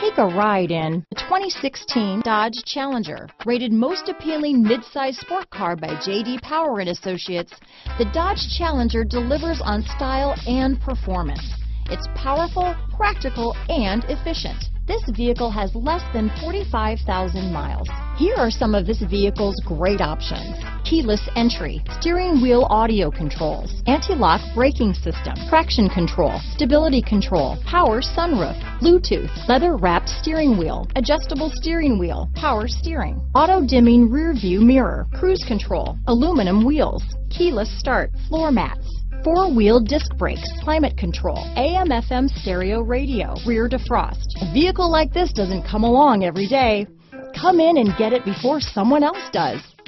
Take a ride in the 2016 Dodge Challenger. Rated most appealing midsize sport car by JD Power and Associates, the Dodge Challenger delivers on style and performance. It's powerful, practical, and efficient. This vehicle has less than 45,000 miles. Here are some of this vehicle's great options: keyless entry, steering wheel audio controls, anti-lock braking system, traction control, stability control, power sunroof, Bluetooth, leather-wrapped steering wheel, adjustable steering wheel, power steering, auto-dimming rear-view mirror, cruise control, aluminum wheels, keyless start, floor mats, four-wheel disc brakes, climate control, AM/FM stereo radio, rear defrost. A vehicle like this doesn't come along every day. Come in and get it before someone else does.